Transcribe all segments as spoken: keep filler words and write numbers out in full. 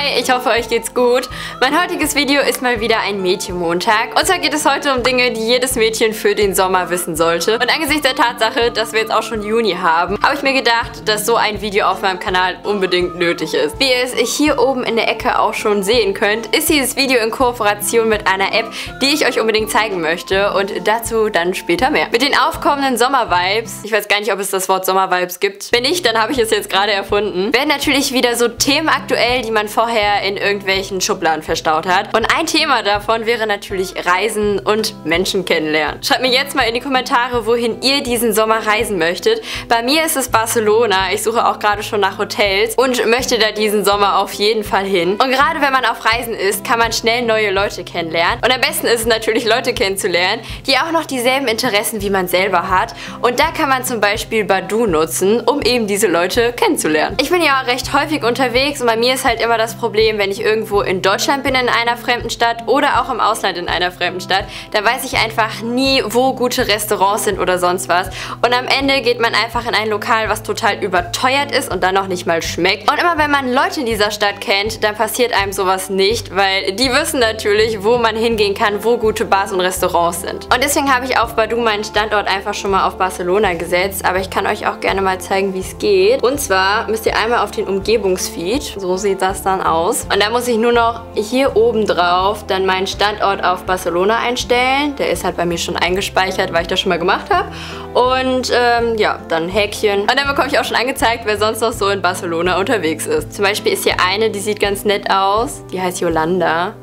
Hi, ich hoffe, euch geht's gut. Mein heutiges Video ist mal wieder ein Mädchenmontag. Und zwar geht es heute um Dinge, die jedes Mädchen für den Sommer wissen sollte. Und angesichts der Tatsache, dass wir jetzt auch schon Juni haben, habe ich mir gedacht, dass so ein Video auf meinem Kanal unbedingt nötig ist. Wie ihr es hier oben in der Ecke auch schon sehen könnt, ist dieses Video in Kooperation mit einer App, die ich euch unbedingt zeigen möchte. Und dazu dann später mehr. Mit den aufkommenden Sommervibes, ich weiß gar nicht, ob es das Wort Sommervibes gibt. Wenn nicht, dann habe ich es jetzt gerade erfunden, werden natürlich wieder so Themen aktuell, die man vorher in irgendwelchen Schubladen verstaut hat. Und ein Thema davon wäre natürlich Reisen und Menschen kennenlernen. Schreibt mir jetzt mal in die Kommentare, wohin ihr diesen Sommer reisen möchtet. Bei mir ist es Barcelona. Ich suche auch gerade schon nach Hotels und möchte da diesen Sommer auf jeden Fall hin. Und gerade wenn man auf Reisen ist, kann man schnell neue Leute kennenlernen. Und am besten ist es natürlich, Leute kennenzulernen, die auch noch dieselben Interessen wie man selber hat. Und da kann man zum Beispiel Badoo nutzen, um eben diese Leute kennenzulernen. Ich bin ja recht häufig unterwegs und bei mir ist halt immer das Problem, wenn ich irgendwo in Deutschland bin, in einer fremden Stadt oder auch im Ausland in einer fremden Stadt, dann weiß ich einfach nie, wo gute Restaurants sind oder sonst was. Und am Ende geht man einfach in ein Lokal, was total überteuert ist und dann noch nicht mal schmeckt. Und immer wenn man Leute in dieser Stadt kennt, dann passiert einem sowas nicht, weil die wissen natürlich, wo man hingehen kann, wo gute Bars und Restaurants sind. Und deswegen habe ich auf Badoo meinen Standort einfach schon mal auf Barcelona gesetzt, aber ich kann euch auch gerne mal zeigen, wie es geht. Und zwar müsst ihr einmal auf den Umgebungsfeed, so sieht das dann aus. Und da muss ich nur noch hier oben drauf dann meinen Standort auf Barcelona einstellen. Der ist halt bei mir schon eingespeichert, weil ich das schon mal gemacht habe. Und ähm, ja, dann Häkchen. Und dann bekomme ich auch schon angezeigt, wer sonst noch so in Barcelona unterwegs ist. Zum Beispiel ist hier eine, die sieht ganz nett aus. Die heißt Yolanda.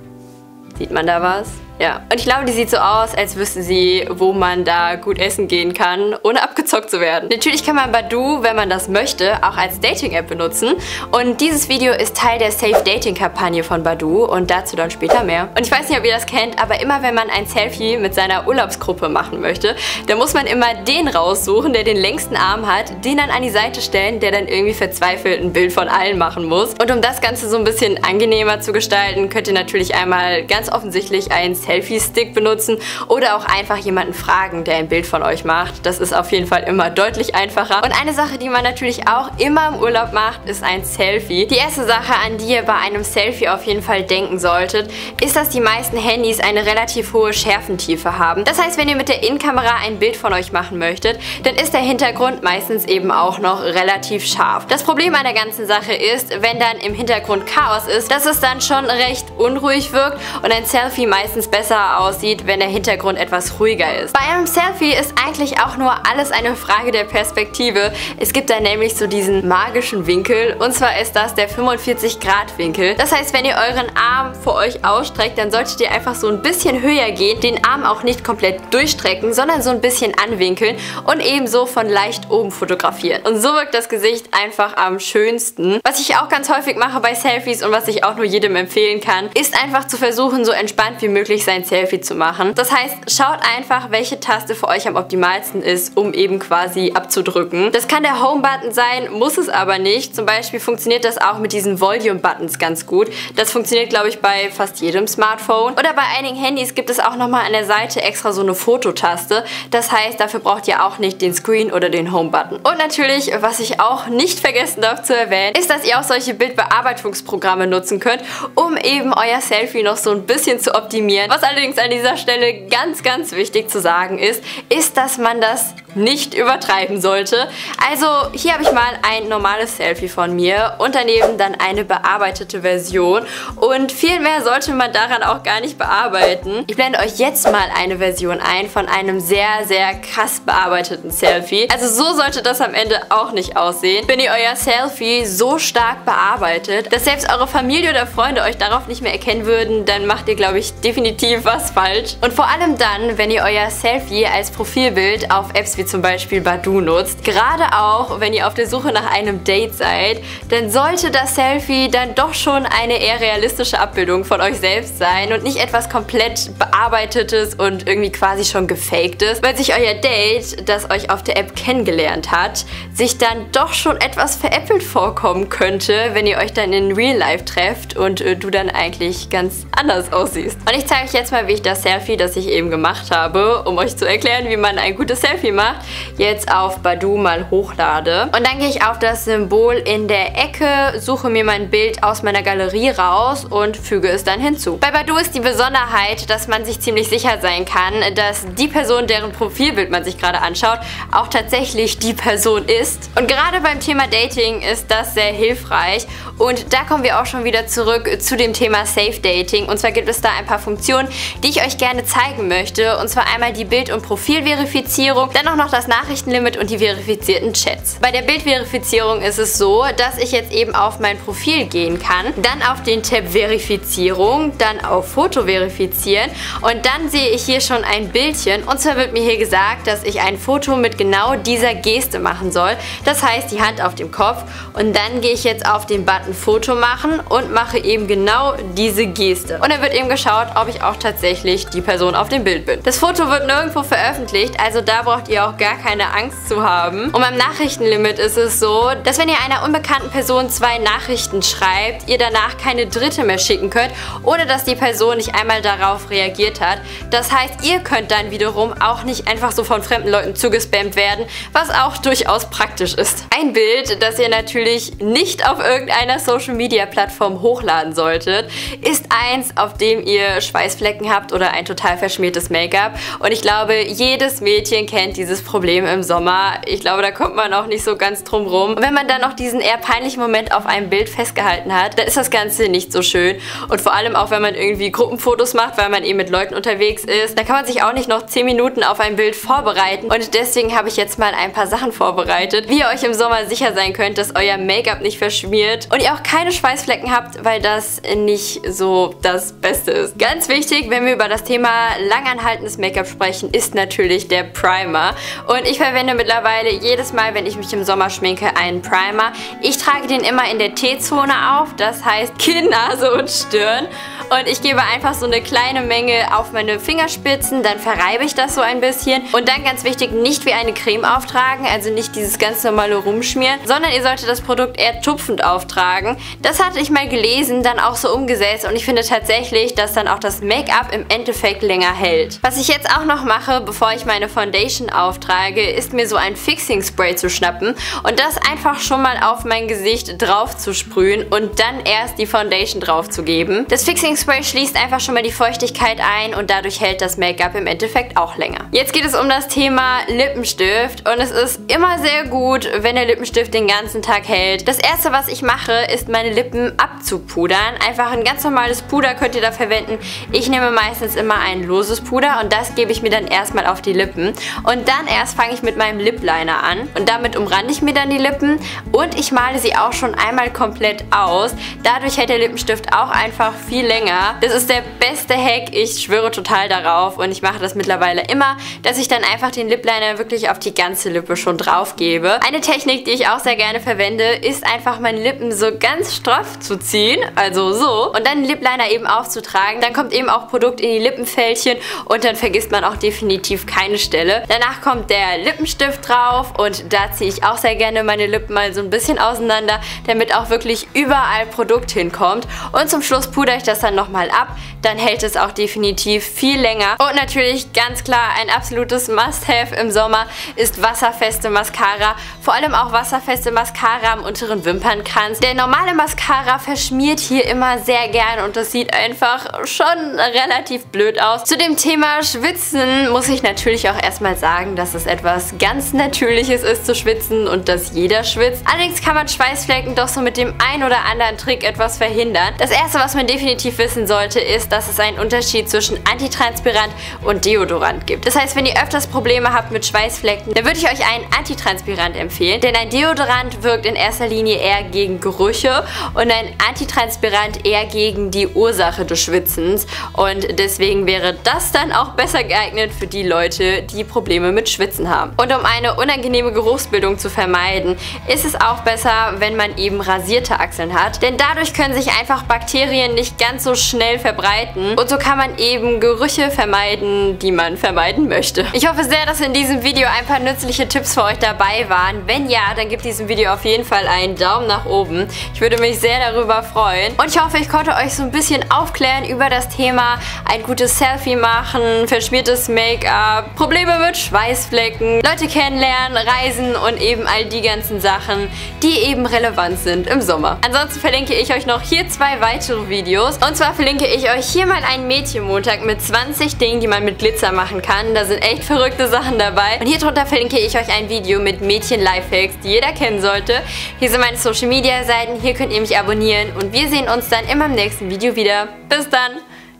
Sieht man da was? Ja, und ich glaube, die sieht so aus, als wüsste sie, wo man da gut essen gehen kann, ohne abgezockt zu werden. Natürlich kann man Badoo, wenn man das möchte, auch als Dating-App benutzen. Und dieses Video ist Teil der Safe-Dating-Kampagne von Badoo und dazu dann später mehr. Und ich weiß nicht, ob ihr das kennt, aber immer wenn man ein Selfie mit seiner Urlaubsgruppe machen möchte, dann muss man immer den raussuchen, der den längsten Arm hat, den dann an die Seite stellen, der dann irgendwie verzweifelt ein Bild von allen machen muss. Und um das Ganze so ein bisschen angenehmer zu gestalten, könnt ihr natürlich einmal ganz offensichtlich ein Selfie-Stick benutzen oder auch einfach jemanden fragen, der ein Bild von euch macht. Das ist auf jeden Fall immer deutlich einfacher. Und eine Sache, die man natürlich auch immer im Urlaub macht, ist ein Selfie. Die erste Sache, an die ihr bei einem Selfie auf jeden Fall denken solltet, ist, dass die meisten Handys eine relativ hohe Schärfentiefe haben. Das heißt, wenn ihr mit der Innenkamera ein Bild von euch machen möchtet, dann ist der Hintergrund meistens eben auch noch relativ scharf. Das Problem an der ganzen Sache ist, wenn dann im Hintergrund Chaos ist, dass es dann schon recht unruhig wirkt und ein Selfie meistens besser besser aussieht, wenn der Hintergrund etwas ruhiger ist. Bei einem Selfie ist eigentlich auch nur alles eine Frage der Perspektive. Es gibt da nämlich so diesen magischen Winkel und zwar ist das der fünfundvierzig Grad Winkel. Das heißt, wenn ihr euren Arm vor euch ausstreckt, dann solltet ihr einfach so ein bisschen höher gehen, den Arm auch nicht komplett durchstrecken, sondern so ein bisschen anwinkeln und ebenso von leicht oben fotografieren. Und so wirkt das Gesicht einfach am schönsten. Was ich auch ganz häufig mache bei Selfies und was ich auch nur jedem empfehlen kann, ist einfach zu versuchen, so entspannt wie möglich sein Selfie zu machen. Das heißt, schaut einfach, welche Taste für euch am optimalsten ist, um eben quasi abzudrücken. Das kann der Home-Button sein, muss es aber nicht. Zum Beispiel funktioniert das auch mit diesen Volume-Buttons ganz gut. Das funktioniert, glaube ich, bei fast jedem Smartphone. Oder bei einigen Handys gibt es auch nochmal an der Seite extra so eine Fototaste. Das heißt, dafür braucht ihr auch nicht den Screen oder den Home-Button. Und natürlich, was ich auch nicht vergessen darf zu erwähnen, ist, dass ihr auch solche Bildbearbeitungsprogramme nutzen könnt, um eben euer Selfie noch so ein bisschen zu optimieren. Was allerdings an dieser Stelle ganz, ganz wichtig zu sagen ist, ist, dass man das nicht übertreiben sollte. Also hier habe ich mal ein normales Selfie von mir und daneben dann eine bearbeitete Version. Und viel mehr sollte man daran auch gar nicht bearbeiten. Ich blende euch jetzt mal eine Version ein von einem sehr, sehr krass bearbeiteten Selfie. Also so sollte das am Ende auch nicht aussehen, wenn ihr euer Selfie so stark bearbeitet, dass selbst eure Familie oder Freunde euch darauf nicht mehr erkennen würden, dann macht ihr, glaube ich, definitiv was falsch. Und vor allem dann, wenn ihr euer Selfie als Profilbild auf Apps wie zum Beispiel Badoo nutzt, gerade auch, wenn ihr auf der Suche nach einem Date seid, dann sollte das Selfie dann doch schon eine eher realistische Abbildung von euch selbst sein und nicht etwas komplett bearbeitetes und irgendwie quasi schon gefakedes, weil sich euer Date, das euch auf der App kennengelernt hat, sich dann doch schon etwas veräppelt vorkommen könnte, wenn ihr euch dann in Real Life trefft und äh, du dann eigentlich ganz anders aussiehst. Und ich zeige euch jetzt mal, wie ich das Selfie, das ich eben gemacht habe, um euch zu erklären, wie man ein gutes Selfie macht, gemacht, jetzt auf Badoo mal hochlade. Und dann gehe ich auf das Symbol in der Ecke, suche mir mein Bild aus meiner Galerie raus und füge es dann hinzu. Bei Badoo ist die Besonderheit, dass man sich ziemlich sicher sein kann, dass die Person, deren Profilbild man sich gerade anschaut, auch tatsächlich die Person ist. Und gerade beim Thema Dating ist das sehr hilfreich. Und da kommen wir auch schon wieder zurück zu dem Thema Safe Dating. Und zwar gibt es da ein paar Funktionen, die ich euch gerne zeigen möchte. Und zwar einmal die Bild- und Profilverifizierung, dann auch noch das Nachrichtenlimit und die verifizierten Chats. Bei der Bildverifizierung ist es so, dass ich jetzt eben auf mein Profil gehen kann, dann auf den Tab Verifizierung, dann auf Foto verifizieren und dann sehe ich hier schon ein Bildchen. Und zwar wird mir hier gesagt, dass ich ein Foto mit genau dieser Geste machen soll. Das heißt, die Hand auf dem Kopf, und dann gehe ich jetzt auf den Button Foto machen und mache eben genau diese Geste. Und dann wird eben geschaut, ob ich auch tatsächlich die Person auf dem Bild bin. Das Foto wird nirgendwo veröffentlicht, also da braucht ihr auch gar keine Angst zu haben. Und beim Nachrichtenlimit ist es so, dass wenn ihr einer unbekannten Person zwei Nachrichten schreibt, ihr danach keine dritte mehr schicken könnt, ohne dass die Person nicht einmal darauf reagiert hat. Das heißt, ihr könnt dann wiederum auch nicht einfach so von fremden Leuten zugespammt werden, was auch durchaus praktisch ist. Ein Bild, das ihr natürlich nicht auf irgendeiner Social-Media-Plattform hochladen solltet, ist eins, auf dem ihr Schweißflecken habt oder ein total verschmiertes Make-up. Und ich glaube, jedes Mädchen kennt dieses Problem im Sommer. Ich glaube, da kommt man auch nicht so ganz drum rum. Und wenn man dann noch diesen eher peinlichen Moment auf einem Bild festgehalten hat, dann ist das Ganze nicht so schön. Und vor allem auch, wenn man irgendwie Gruppenfotos macht, weil man eben mit Leuten unterwegs ist, da kann man sich auch nicht noch zehn Minuten auf ein Bild vorbereiten. Und deswegen habe ich jetzt mal ein paar Sachen vorbereitet, wie ihr euch im Sommer sicher sein könnt, dass euer Make-up nicht verschmiert und ihr auch keine Schweißflecken habt, weil das nicht so das Beste ist. Ganz wichtig, wenn wir über das Thema langanhaltendes Make-up sprechen, ist natürlich der Primer. Und ich verwende mittlerweile jedes Mal, wenn ich mich im Sommer schminke, einen Primer. Ich trage den immer in der T-Zone auf, das heißt Kinn, Nase und Stirn. Und ich gebe einfach so eine kleine Menge auf meine Fingerspitzen, dann verreibe ich das so ein bisschen. Und dann ganz wichtig, nicht wie eine Creme auftragen, also nicht dieses ganz normale Rumschmieren, sondern ihr solltet das Produkt eher tupfend auftragen. Das hatte ich mal gelesen, dann auch so umgesetzt, und ich finde tatsächlich, dass dann auch das Make-up im Endeffekt länger hält. Was ich jetzt auch noch mache, bevor ich meine Foundation auftrage, ist mir so ein Fixing-Spray zu schnappen und das einfach schon mal auf mein Gesicht drauf zu sprühen und dann erst die Foundation drauf zu geben. Das Fixing Spray schließt einfach schon mal die Feuchtigkeit ein und dadurch hält das Make-up im Endeffekt auch länger. Jetzt geht es um das Thema Lippenstift, und es ist immer sehr gut, wenn der Lippenstift den ganzen Tag hält. Das erste, was ich mache, ist meine Lippen abzupudern. Einfach ein ganz normales Puder könnt ihr da verwenden. Ich nehme meistens immer ein loses Puder und das gebe ich mir dann erstmal auf die Lippen. Und dann erst fange ich mit meinem Lip Liner an und damit umrande ich mir dann die Lippen und ich male sie auch schon einmal komplett aus. Dadurch hält der Lippenstift auch einfach viel länger. Das ist der beste Hack, ich schwöre total darauf, und ich mache das mittlerweile immer, dass ich dann einfach den Lip Liner wirklich auf die ganze Lippe schon drauf gebe. Eine Technik, die ich auch sehr gerne verwende, ist einfach meine Lippen so ganz straff zu ziehen, also so, und dann den Lip Liner eben aufzutragen. Dann kommt eben auch Produkt in die Lippenfältchen und dann vergisst man auch definitiv keine Stelle. Danach kommt der Lippenstift drauf und da ziehe ich auch sehr gerne meine Lippen mal so ein bisschen auseinander, damit auch wirklich überall Produkt hinkommt, und zum Schluss pudere ich das dann nochmal ab, dann hält es auch definitiv viel länger. Und natürlich ganz klar, ein absolutes Must-Have im Sommer ist wasserfeste Mascara, vor allem auch wasserfeste Mascara am unteren Wimpernkranz. Der normale Mascara verschmiert hier immer sehr gern und das sieht einfach schon relativ blöd aus. Zu dem Thema Schwitzen muss ich natürlich auch erstmal sagen, dass es etwas ganz Natürliches ist zu schwitzen und dass jeder schwitzt. Allerdings kann man Schweißflecken doch so mit dem ein oder anderen Trick etwas verhindern. Das erste, was man definitiv wissen sollte, ist, dass es einen Unterschied zwischen Antitranspirant und Deodorant gibt. Das heißt, wenn ihr öfters Probleme habt mit Schweißflecken, dann würde ich euch einen Antitranspirant empfehlen, denn ein Deodorant wirkt in erster Linie eher gegen Gerüche und ein Antitranspirant eher gegen die Ursache des Schwitzens, und deswegen wäre das dann auch besser geeignet für die Leute, die Probleme mit Schwitzen haben. Und um eine unangenehme Geruchsbildung zu vermeiden, ist es auch besser, wenn man eben rasierte Achseln hat, denn dadurch können sich einfach Bakterien nicht ganz so schnell verbreiten und so kann man eben Gerüche vermeiden, die man vermeiden möchte. Ich hoffe sehr, dass in diesem Video ein paar nützliche Tipps für euch dabei waren. Wenn ja, dann gebt diesem Video auf jeden Fall einen Daumen nach oben. Ich würde mich sehr darüber freuen und ich hoffe, ich konnte euch so ein bisschen aufklären über das Thema ein gutes Selfie machen, verschmiertes Make-up, Probleme mit Schweiß Eisflecken, Leute kennenlernen, Reisen und eben all die ganzen Sachen, die eben relevant sind im Sommer. Ansonsten verlinke ich euch noch hier zwei weitere Videos. Und zwar verlinke ich euch hier mal einen Mädchenmontag mit zwanzig Dingen, die man mit Glitzer machen kann. Da sind echt verrückte Sachen dabei. Und hier drunter verlinke ich euch ein Video mit Mädchen-Lifehacks, die jeder kennen sollte. Hier sind meine Social-Media-Seiten, hier könnt ihr mich abonnieren. Und wir sehen uns dann immer im nächsten Video wieder. Bis dann!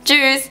Tschüss!